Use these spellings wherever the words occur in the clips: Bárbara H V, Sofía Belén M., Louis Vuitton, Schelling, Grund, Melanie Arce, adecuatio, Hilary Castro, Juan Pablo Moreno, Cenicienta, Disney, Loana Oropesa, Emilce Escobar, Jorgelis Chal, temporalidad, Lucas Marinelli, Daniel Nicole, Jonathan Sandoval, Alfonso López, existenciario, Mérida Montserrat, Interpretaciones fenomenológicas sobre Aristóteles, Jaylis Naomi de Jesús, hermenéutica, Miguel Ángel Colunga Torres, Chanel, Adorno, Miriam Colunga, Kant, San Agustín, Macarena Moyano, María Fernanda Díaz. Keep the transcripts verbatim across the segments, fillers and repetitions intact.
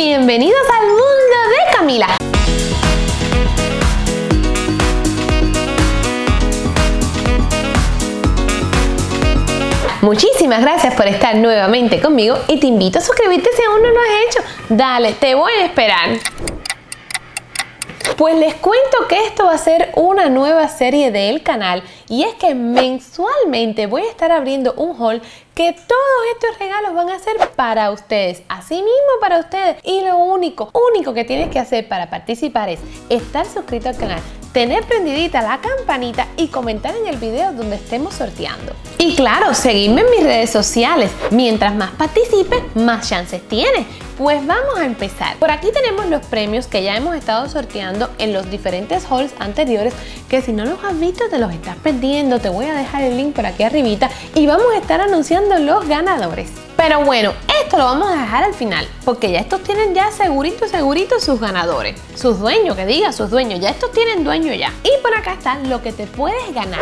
Bienvenidos al mundo de Camila. Muchísimas gracias por estar nuevamente conmigo y te invito a suscribirte si aún no lo has hecho. Dale, te voy a esperar. Pues les cuento que esto va a ser una nueva serie del canal y es que mensualmente voy a estar abriendo un haul que todos estos regalos van a ser para ustedes, así mismo para ustedes. Y lo único, único que tienes que hacer para participar es estar suscrito al canal, tener prendidita la campanita y comentar en el video donde estemos sorteando. Y claro, seguidme en mis redes sociales. Mientras más participes, más chances tienes. Pues vamos a empezar. Por aquí tenemos los premios que ya hemos estado sorteando en los diferentes hauls anteriores, que si no los has visto te los estás perdiendo. Te voy a dejar el link por aquí arribita y vamos a estar anunciando los ganadores. Pero bueno, esto lo vamos a dejar al final, porque ya estos tienen ya segurito, segurito sus ganadores. Sus dueños, que diga sus dueños, ya estos tienen dueño ya. Y por acá está lo que te puedes ganar.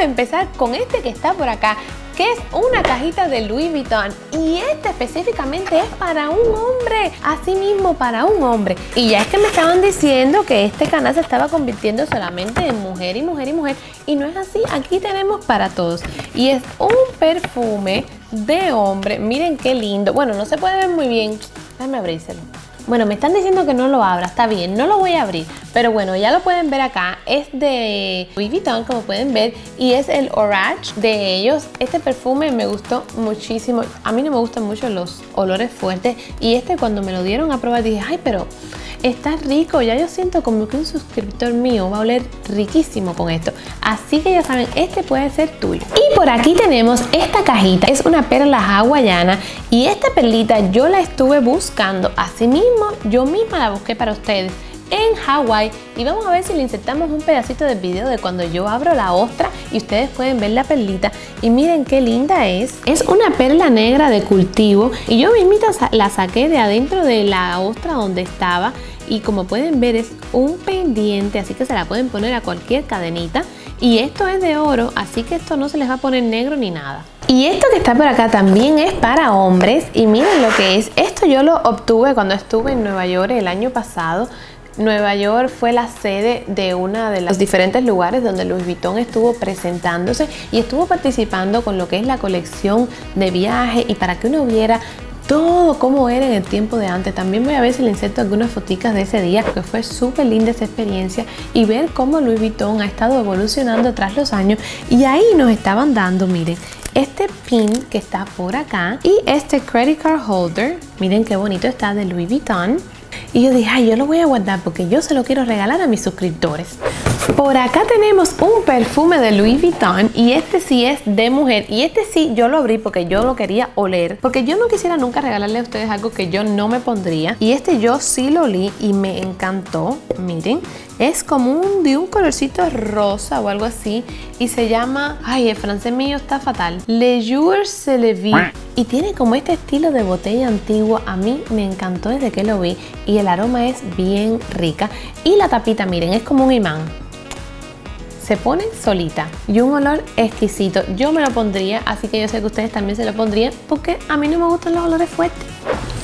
Empezar con este que está por acá, que es una cajita de Louis Vuitton, y este específicamente es para un hombre, así mismo para un hombre. Y ya es que me estaban diciendo que este canal se estaba convirtiendo solamente en mujer y mujer y mujer, y no es así. Aquí tenemos para todos y es un perfume de hombre. Miren qué lindo. Bueno, no se puede ver muy bien, déjame abrírselo. Bueno, me están diciendo que no lo abra, está bien, no lo voy a abrir. Pero bueno, ya lo pueden ver acá, es de Louis Vuitton, como pueden ver, y es el Orange de ellos. Este perfume me gustó muchísimo. A mí no me gustan mucho los olores fuertes, y este cuando me lo dieron a probar dije, ay, pero está rico. Ya yo siento como que un suscriptor mío va a oler riquísimo con esto. Así que ya saben, este puede ser tuyo. Y por aquí tenemos esta cajita, es una perla hawaiana, y esta perlita yo la estuve buscando, así mismo yo misma la busqué para ustedes en Hawái, y vamos a ver si le insertamos un pedacito del video de cuando yo abro la ostra y ustedes pueden ver la perlita. Y miren qué linda es, es una perla negra de cultivo, y yo mismita la saqué de adentro de la ostra donde estaba, y como pueden ver es un pendiente, así que se la pueden poner a cualquier cadenita, y esto es de oro, así que esto no se les va a poner negro ni nada. Y esto que está por acá también es para hombres, y miren lo que es. Esto yo lo obtuve cuando estuve en Nueva York el año pasado. Nueva York fue la sede de uno de los diferentes lugares donde Louis Vuitton estuvo presentándose y estuvo participando con lo que es la colección de viaje, y para que uno viera todo como era en el tiempo de antes. También voy a ver si le inserto algunas foticas de ese día, porque fue súper linda esa experiencia, y ver cómo Louis Vuitton ha estado evolucionando tras los años. Y ahí nos estaban dando, miren, este pin que está por acá y este credit card holder. Miren qué bonito está, de Louis Vuitton. Y yo dije, ay, yo lo voy a guardar porque yo se lo quiero regalar a mis suscriptores. Por acá tenemos un perfume de Louis Vuitton, y este sí es de mujer, y este sí yo lo abrí porque yo lo quería oler, porque yo no quisiera nunca regalarle a ustedes algo que yo no me pondría, y este yo sí lo olí y me encantó. Miren, es como un, de un colorcito rosa o algo así, y se llama, ay, el francés mío está fatal, Le Jour se le vi, y tiene como este estilo de botella antigua. A mí me encantó desde que lo vi, y el aroma es bien rica, y la tapita, miren, es como un imán, se pone solita, y un olor exquisito. Yo me lo pondría, así que yo sé que ustedes también se lo pondrían, porque a mí no me gustan los olores fuertes.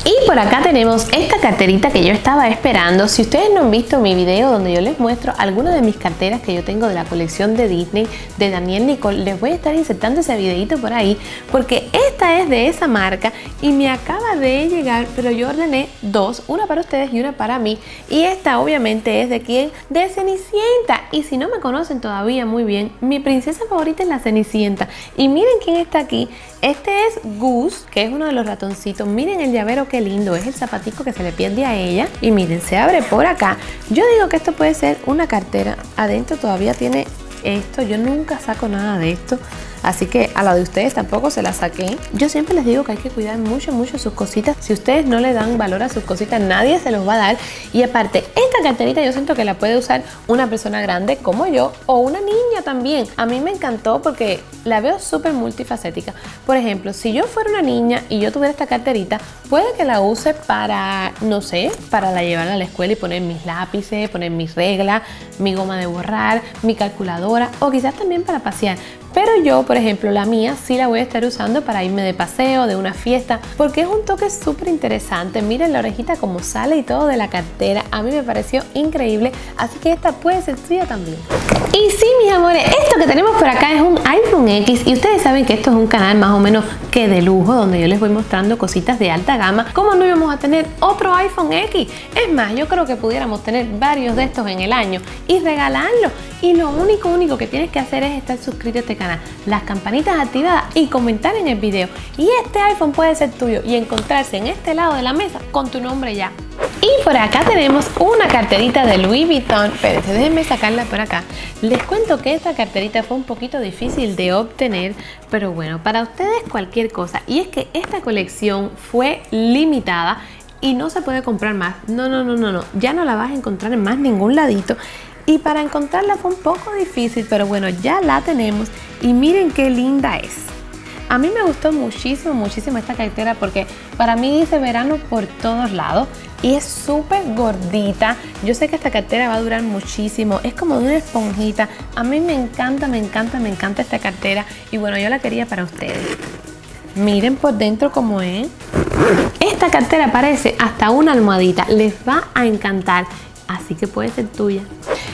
Y por acá tenemos esta carterita que yo estaba esperando. Si ustedes no han visto mi video donde yo les muestro algunas de mis carteras que yo tengo de la colección de Disney, de Daniel Nicole, les voy a estar insertando ese videito por ahí, porque esta es de esa marca y me acaba de llegar, pero yo ordené dos, una para ustedes y una para mí. Y esta obviamente es de ¿quién? De Cenicienta. Y si no me conocen todavía muy bien, mi princesa favorita es la Cenicienta. Y miren quién está aquí. Este es Gus, que es uno de los ratoncitos. Miren el llavero, qué lindo, es el zapatico que se le pierde a ella, y miren, se abre por acá. Yo digo que esto puede ser una cartera. Adentro todavía tiene esto, yo nunca saco nada de esto, Así que a la de ustedes tampoco se la saqué. Yo siempre les digo que hay que cuidar mucho, mucho sus cositas. Si ustedes no le dan valor a sus cositas, nadie se los va a dar. Y aparte, esta carterita yo siento que la puede usar una persona grande como yo o una niña también. A mí me encantó porque la veo súper multifacética. Por ejemplo, si yo fuera una niña y yo tuviera esta carterita, puede que la use para, no sé, para la llevar a la escuela y poner mis lápices, poner mis reglas, mi goma de borrar, mi calculadora o quizás también para pasear. Pero yo, por ejemplo, la mía sí la voy a estar usando para irme de paseo, de una fiesta, porque es un toque súper interesante. Miren la orejita como sale y todo de la cartera. A mí me pareció increíble, así que esta puede ser suya también. Y sí, mis amores, esto que tenemos por acá es un iPhone equis. Y ustedes saben que esto es un canal más o menos que de lujo, donde yo les voy mostrando cositas de alta gama. ¿Cómo no íbamos a tener otro iPhone equis? Es más, yo creo que pudiéramos tener varios de estos en el año y regalarlos. Y lo único, único que tienes que hacer es estar suscrito a este canal, las campanitas activadas y comentar en el video. Y este iPhone puede ser tuyo y encontrarse en este lado de la mesa con tu nombre ya. Y por acá tenemos una carterita de Louis Vuitton. Pero déjenme sacarla por acá. Les cuento que esta carterita fue un poquito difícil de obtener, pero bueno, para ustedes cualquier cosa. Y es que esta colección fue limitada y no se puede comprar más. No, no, no, no, no. Ya no la vas a encontrar en más ningún ladito. Y para encontrarla fue un poco difícil, pero bueno, ya la tenemos y miren qué linda es. A mí me gustó muchísimo, muchísimo esta cartera porque para mí dice verano por todos lados y es súper gordita. Yo sé que esta cartera va a durar muchísimo, es como de una esponjita. A mí me encanta, me encanta, me encanta esta cartera y bueno, yo la quería para ustedes. Miren por dentro cómo es. Esta cartera parece hasta una almohadita, les va a encantar, así que puede ser tuya.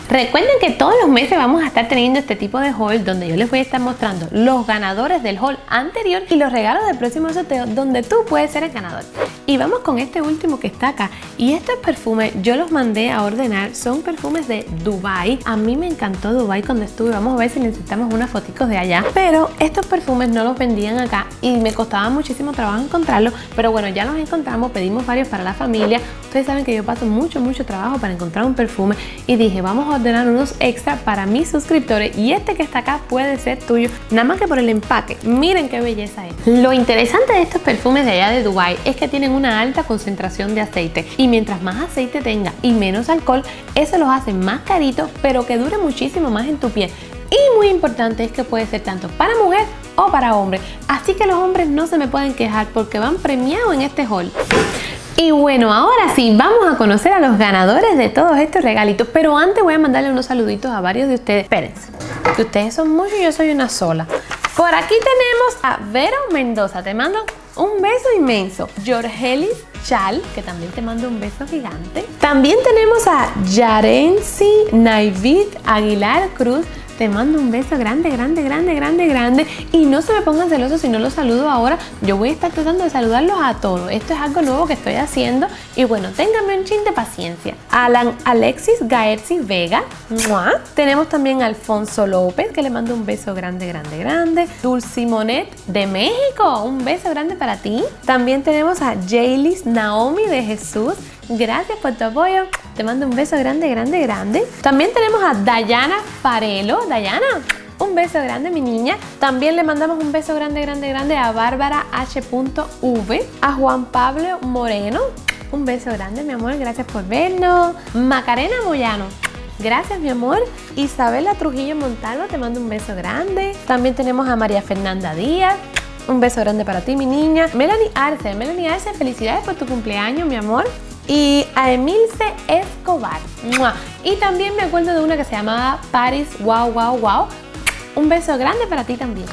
Recuerden que todos los meses vamos a estar teniendo este tipo de haul donde yo les voy a estar mostrando los ganadores del haul anterior y los regalos del próximo sorteo donde tú puedes ser el ganador. Y vamos con este último que está acá. Y estos perfumes yo los mandé a ordenar, son perfumes de Dubai. A mí me encantó Dubai cuando estuve, vamos a ver si necesitamos unas fotitos de allá. Pero estos perfumes no los vendían acá y me costaba muchísimo trabajo encontrarlos. Pero bueno, ya los encontramos, pedimos varios para la familia. Ustedes saben que yo paso mucho, mucho trabajo para encontrar un perfume y dije, vamos a ordenar unos extra para mis suscriptores y este que está acá puede ser tuyo, nada más que por el empaque. Miren qué belleza es. Lo interesante de estos perfumes de allá de Dubai es que tienen una alta concentración de aceite y mientras más aceite tenga y menos alcohol, eso los hace más caritos pero que dure muchísimo más en tu piel. Y muy importante es que puede ser tanto para mujer o para hombre, así que los hombres no se me pueden quejar porque van premiados en este haul. Y bueno, ahora sí, vamos a conocer a los ganadores de todos estos regalitos. Pero antes voy a mandarle unos saluditos a varios de ustedes. Espérense, que ustedes son muchos y yo soy una sola. Por aquí tenemos a Vero Mendoza, te mando un beso inmenso. Jorgelis Chal, que también te mando un beso gigante. También tenemos a Yarensi Naivit Aguilar Cruz. Te mando un beso grande, grande, grande, grande, grande. Y no se me pongan celosos si no los saludo ahora. Yo voy a estar tratando de saludarlos a todos. Esto es algo nuevo que estoy haciendo. Y bueno, ténganme un chin de paciencia. Alan Alexis Gaerzi Vega. ¡Mua! Tenemos también a Alfonso López, que le mando un beso grande, grande, grande. Dulcimonet de México. Un beso grande para ti. También tenemos a Jaylis Naomi de Jesús. Gracias por tu apoyo. Te mando un beso grande, grande, grande. También tenemos a Dayana Farelo. Dayana, un beso grande, mi niña. También le mandamos un beso grande, grande, grande a Bárbara H V, a Juan Pablo Moreno. Un beso grande, mi amor. Gracias por vernos. Macarena Moyano. Gracias, mi amor. Isabela Trujillo Montalvo, te mando un beso grande. También tenemos a María Fernanda Díaz. Un beso grande para ti, mi niña. Melanie Arce. Melanie Arce, felicidades por tu cumpleaños, mi amor. Y a Emilce Escobar. ¡Mua! Y también me acuerdo de una que se llamaba Paris Wow Wow Wow. Un beso grande para ti también.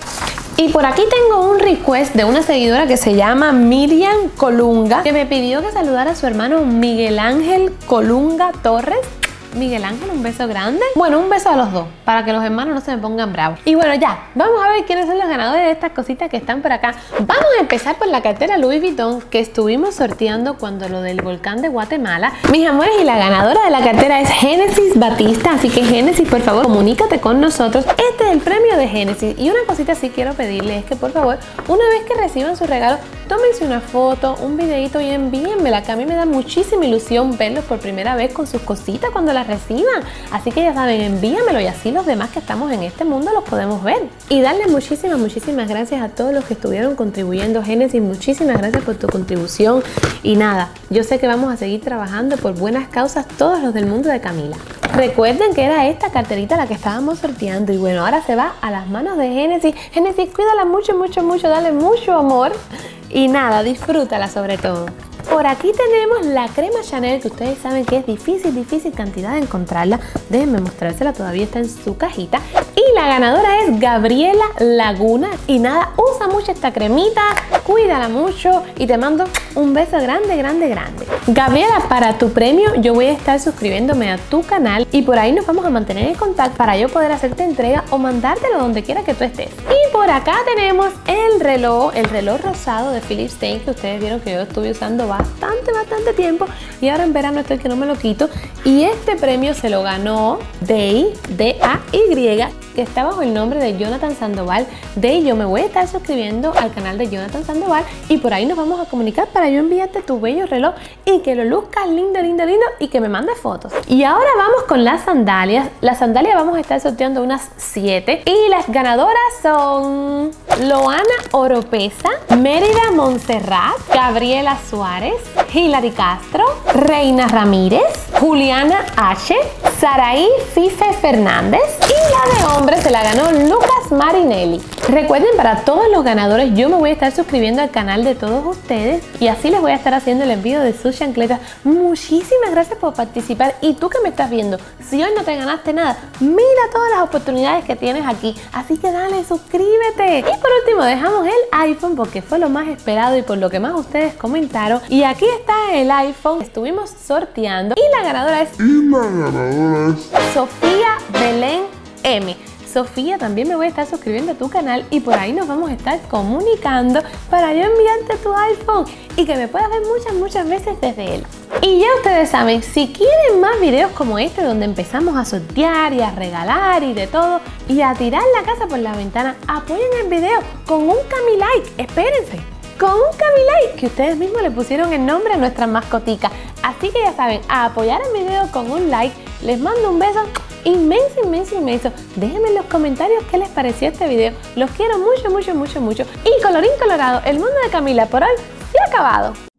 Y por aquí tengo un request de una seguidora que se llama Miriam Colunga, que me pidió que saludara a su hermano Miguel Ángel Colunga Torres. Miguel Ángel, un beso grande. Bueno, un beso a los dos, para que los hermanos no se me pongan bravos. Y bueno, ya, vamos a ver quiénes son los ganadores de estas cositas que están por acá. Vamos a empezar por la cartera Louis Vuitton que estuvimos sorteando cuando lo del volcán de Guatemala. Mis amores, y la ganadora de la cartera es Génesis Batista. Así que Génesis, por favor, comunícate con nosotros. Este es el premio Libro de Génesis. Y una cosita sí quiero pedirles es que por favor, una vez que reciban su regalo, tómense una foto, un videito y envíenmela, que a mí me da muchísima ilusión verlos por primera vez con sus cositas cuando las reciban. Así que ya saben, envíamelo y así los demás que estamos en este mundo los podemos ver. Y darle muchísimas, muchísimas gracias a todos los que estuvieron contribuyendo, Génesis. Muchísimas gracias por tu contribución. Y nada, yo sé que vamos a seguir trabajando por buenas causas todos los del mundo de Camila. Recuerden que era esta carterita la que estábamos sorteando y bueno, ahora se va a las manos de Génesis. Génesis, cuídala mucho, mucho, mucho, dale mucho amor y nada, disfrútala sobre todo. Por aquí tenemos la crema Chanel, que ustedes saben que es difícil, difícil cantidad de encontrarla. Déjenme mostrársela, todavía está en su cajita. Y la ganadora es Gabriela Laguna. Y nada, usa mucho esta cremita, cuídala mucho y te mando un beso grande, grande, grande. Gabriela, para tu premio yo voy a estar suscribiéndome a tu canal y por ahí nos vamos a mantener en contacto para yo poder hacerte entrega o mandártelo donde quiera que tú estés. Y por acá tenemos el reloj, el reloj rosado de Philip Stein, que ustedes vieron que yo estuve usando bastante. Bastante, bastante tiempo y ahora en verano estoy que no me lo quito. Y este premio se lo ganó Day, D A Y, que está bajo el nombre de Jonathan Sandoval. Day, yo me voy a estar suscribiendo al canal de Jonathan Sandoval y por ahí nos vamos a comunicar para yo enviarte tu bello reloj y que lo luzcas lindo, lindo, lindo y que me mandes fotos. Y ahora vamos con las sandalias. Las sandalias vamos a estar sorteando unas siete y las ganadoras son Loana Oropesa, Mérida Montserrat, Gabriela Suárez, Hilary Castro, Reina Ramírez, Juliana H, Saraí Fife Fernández y la de hombre se la ganó Lucas Marinelli. Recuerden, para todos los ganadores yo me voy a estar suscribiendo al canal de todos ustedes y así les voy a estar haciendo el envío de sus chancletas. Muchísimas gracias por participar y tú que me estás viendo, si hoy no te ganaste nada, mira todas las oportunidades que tienes aquí, así que dale, suscríbete. Y por último dejamos el iPhone porque fue lo más esperado y por lo que más ustedes comentaron. Y aquí está el iPhone, estuvimos sorteando y la ganadora es, y la ganadora es Sofía Belén M. Sofía, también me voy a estar suscribiendo a tu canal y por ahí nos vamos a estar comunicando para yo enviarte tu iPhone y que me puedas ver muchas, muchas veces desde él. Y ya ustedes saben, si quieren más videos como este donde empezamos a sortear y a regalar y de todo y a tirar la casa por la ventana, apoyen el video con un Camilike, espérense. Con un Camilike, que ustedes mismos le pusieron el nombre a nuestra mascotica. Así que ya saben, a apoyar el video con un like. Les mando un beso inmenso, inmenso, inmenso. Déjenme en los comentarios qué les pareció este video. Los quiero mucho, mucho, mucho, mucho. Y colorín colorado, el mundo de Camila por hoy se ha acabado.